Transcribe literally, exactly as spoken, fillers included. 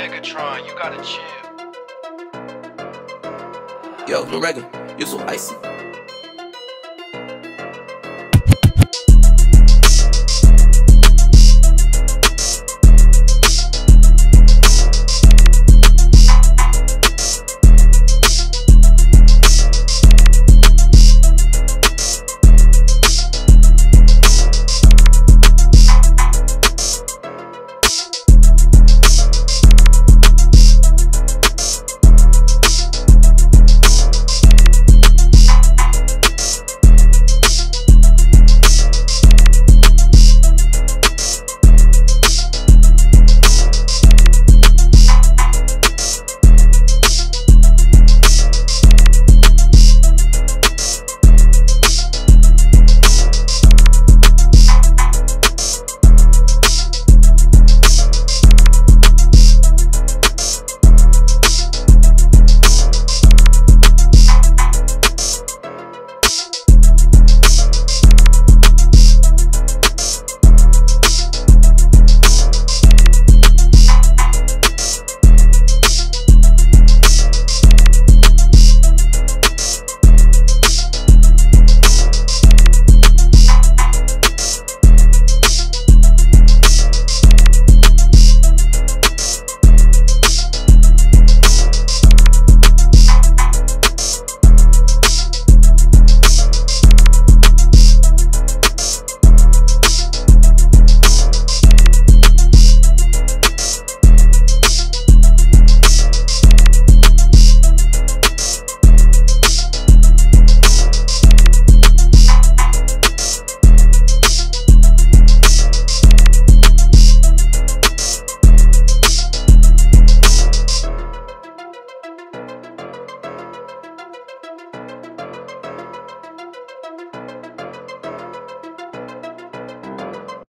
Megatron, you gotta chill. Yo, Lorega, you're so icy.